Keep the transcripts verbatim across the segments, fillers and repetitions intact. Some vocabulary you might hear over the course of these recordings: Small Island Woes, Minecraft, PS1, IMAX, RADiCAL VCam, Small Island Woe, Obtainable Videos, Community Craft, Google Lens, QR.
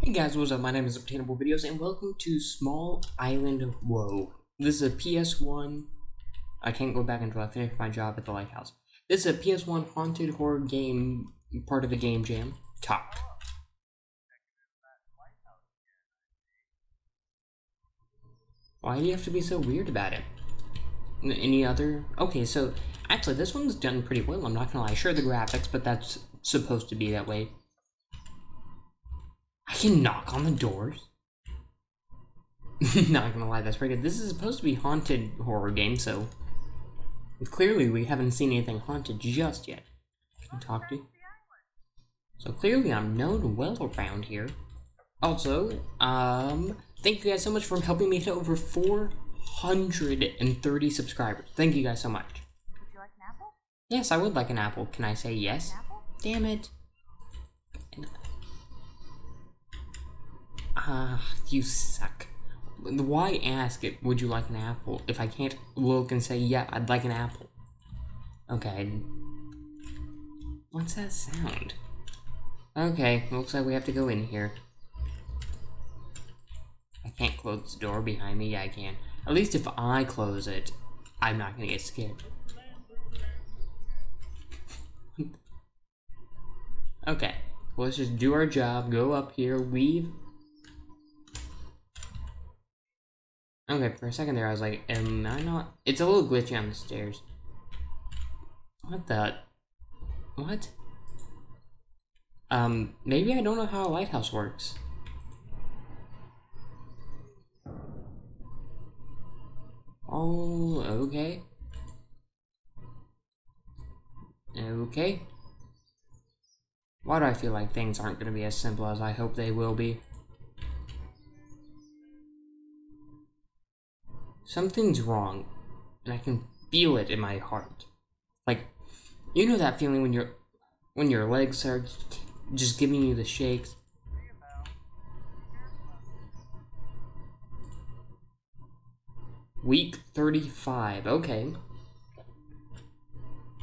Hey guys, what's up? My name is Obtainable Videos and welcome to Small Island Woe. This is a P S one, I can't go back until I finish my job at the lighthouse. This is a P S one haunted horror game, part of the game jam. Talk. Why do you have to be so weird about it? N any other? Okay, so actually this one's done pretty well, I'm not gonna lie. Sure, the graphics, but that's supposed to be that way. I can knock on the doors. Not gonna lie, that's pretty good. This is supposed to be haunted horror game, so clearly we haven't seen anything haunted just yet. Can talk to you? So clearly I'm known well around here. Also, um, thank you guys so much for helping me hit over four hundred thirty subscribers. Thank you guys so much. Would you like an apple? Yes, I would like an apple. Can I say yes? An apple? Damn it. Ah, uh, you suck. Why ask it, would you like an apple, if I can't look and say, yeah, I'd like an apple? Okay. What's that sound? Okay, looks like we have to go in here. I can't close the door behind me. Yeah, I can. At least if I close it, I'm not gonna get scared. Okay, well, let's just do our job, go up here, leave. Okay, for a second there, I was like, am I not? It's a little glitchy on the stairs. What the? What? Um, maybe I don't know how a lighthouse works. Oh, okay. Okay. Why do I feel like things aren't going to be as simple as I hope they will be? Something's wrong, and I can feel it in my heart. Like, you know that feeling when your when your legs are just giving you the shakes. Week thirty-five. Okay,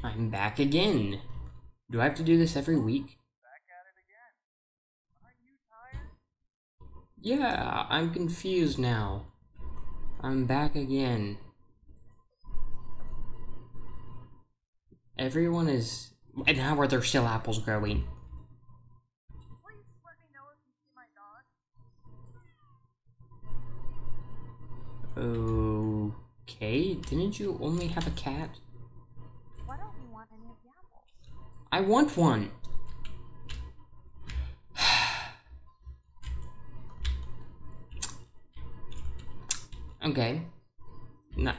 I'm back again. Do I have to do this every week? Back at it again. Aren't you tired? Yeah, I'm confused now. I'm back again. Everyone is... And how are there still apples growing? Please let me know if you see my dog. Okay, didn't you only have a cat? Why don't you want any of the apples? I want one! Okay. No. Am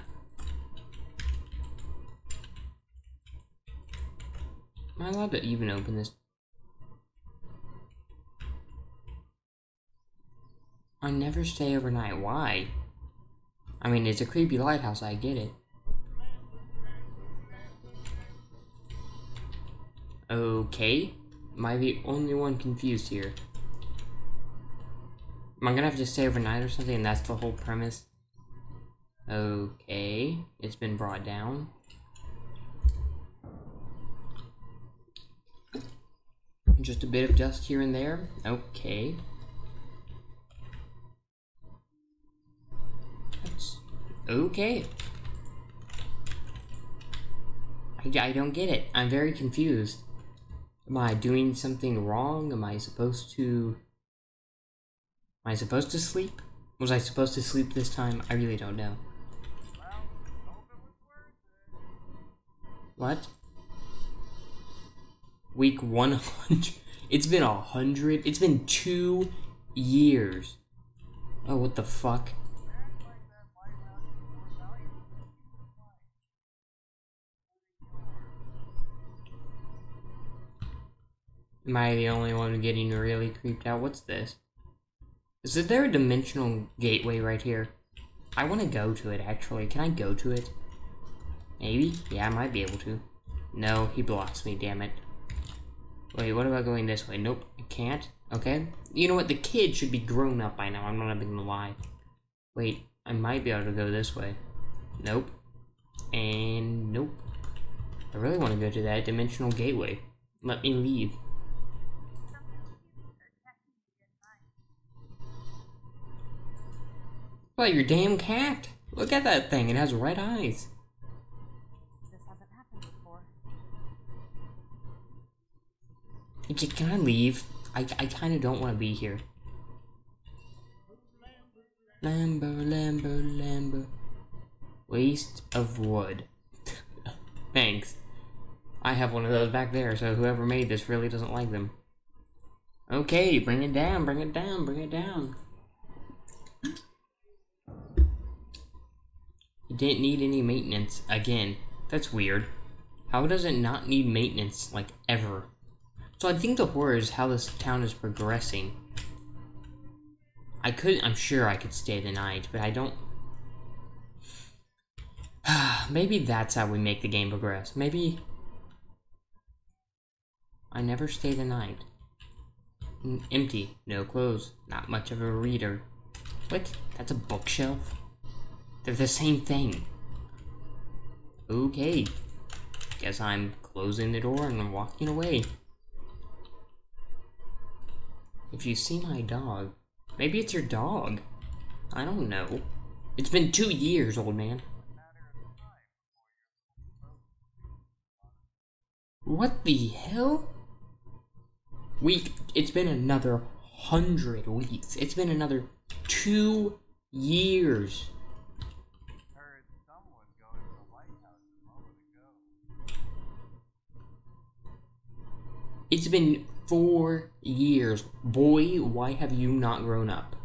I allowed to even open this? I never stay overnight. Why? I mean, it's a creepy lighthouse. I get it. Okay. Am I the only one confused here? Am I gonna have to stay overnight or something? And that's the whole premise? Okay, it's been brought down. Just a bit of dust here and there. Okay. That's okay. I, I don't get it. I'm very confused. Am I doing something wrong? Am I supposed to... Am I supposed to sleep? Was I supposed to sleep this time? I really don't know. What? Week one hundred. It's been a hundred. It's been two years. Oh, what the fuck? Am I the only one getting really creeped out? What's this? Is there a dimensional gateway right here? I want to go to it, actually. Can I go to it? Maybe? Yeah, I might be able to. No, he blocks me, damn it. Wait, what about going this way? Nope, I can't. Okay. You know what? The kid should be grown up by now. I'm not even gonna lie. Wait, I might be able to go this way. Nope. And nope. I really want to go to that dimensional gateway. Let me leave. Well, your damn cat! Look at that thing, it has red eyes. This hasn't happened before. Can I leave? I, I kinda don't wanna be here. Lambo, Lambo, Lambo. Waste of wood. Thanks. I have one of those back there, so whoever made this really doesn't like them. Okay, bring it down, bring it down, bring it down. It didn't need any maintenance again. That's weird. How does it not need maintenance, like, ever? So I think the horror is how this town is progressing. I could, I'm sure I could stay the night, but I don't... Maybe that's how we make the game progress. Maybe... I never stay the night. N- empty. No clothes. Not much of a reader. What? That's a bookshelf? They're the same thing. Okay. Guess I'm closing the door and walking away. If you see my dog... Maybe it's your dog. I don't know. It's been two years, old man. What the hell? Week, it's been another hundred weeks. It's been another two years. Heard someone going to the lighthouse a moment ago. It's been four years. Boy, why have you not grown up?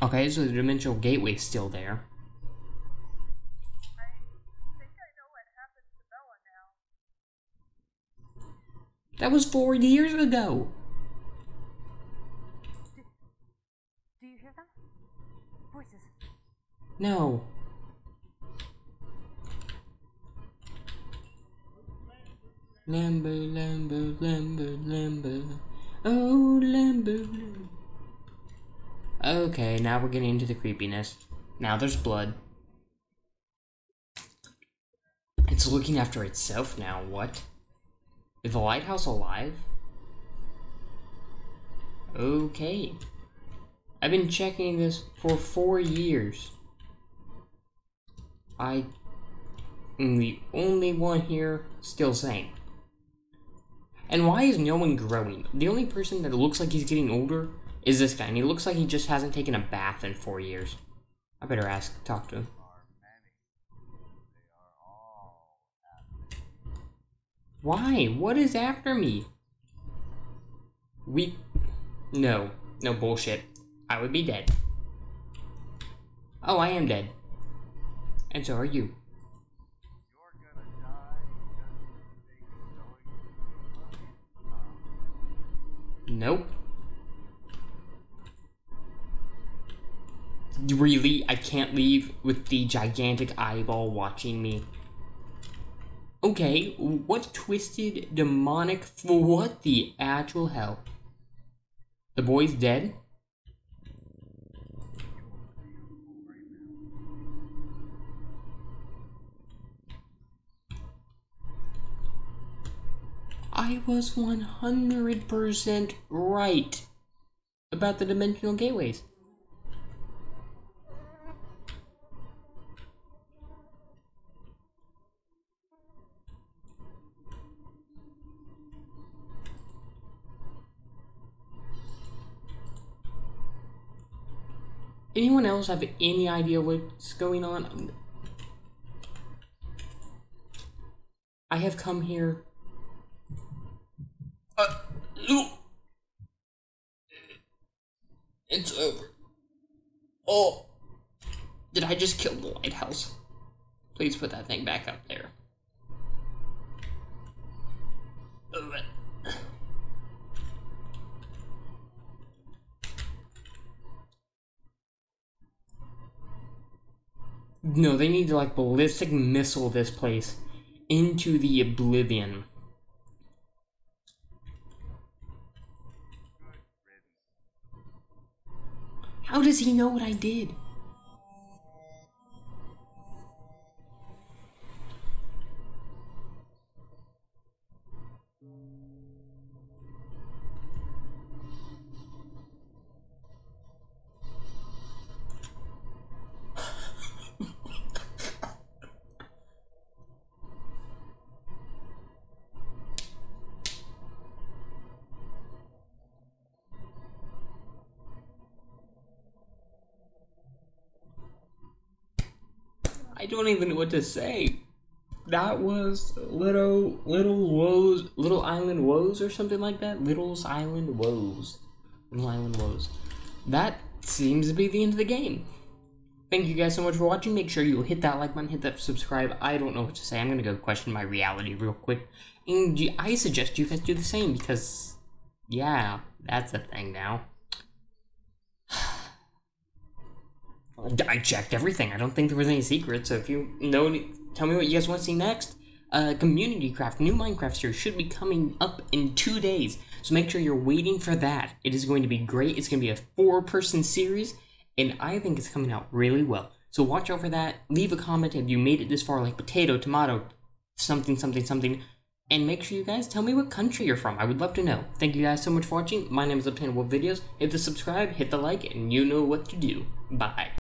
Okay, so the dimensional gateway's still there. I think I know what happened to Bella now. That was four years ago. Do, do you hear them? Voices. No. Lambo, Lambo, Lambo, Lambo. Oh, Lambo, Lambo. Okay, now we're getting into the creepiness. Now there's blood. It's looking after itself now, what? Is the lighthouse alive? Okay. I've been checking this for four years. I am the only one here still sane. And why is no one growing? The only person that looks like he's getting older is this guy, and he looks like he just hasn't taken a bath in four years. I better ask, talk to him. Why? What is after me? We... No. No bullshit. I would be dead. Oh, I am dead. And so are you. Nope. Really? I can't leave with the gigantic eyeball watching me. Okay, what twisted, demonic, what the actual hell? The boy's dead? I was one hundred percent right about the dimensional gateways. Anyone else have any idea what's going on? I have come here. Uh, it's over. Oh, did I just kill the lighthouse? Please put that thing back up there. No, they need to like ballistic missile this place into the oblivion. How does he know what I did? I don't even know what to say. That was little little woes, little island woes or something like that. Little's Island Woes, Little Island Woes. That seems to be the end of the game. Thank you guys so much for watching. Make sure you hit that like button, hit that subscribe. I don't know what to say. I'm gonna go question my reality real quick, and I suggest you guys do the same because, yeah, that's a thing now. I checked everything. I don't think there was any secrets. So if you know, any, tell me what you guys want to see next. Uh, Community Craft, new Minecraft series, should be coming up in two days. So make sure you're waiting for that. It is going to be great. It's going to be a four-person series, and I think it's coming out really well. So watch out for that. Leave a comment if you made it this far, like potato, tomato, something, something, something. And make sure you guys tell me what country you're from. I would love to know. Thank you guys so much for watching. My name is Obtainable Videos. Hit the subscribe, hit the like, and you know what to do. Bye.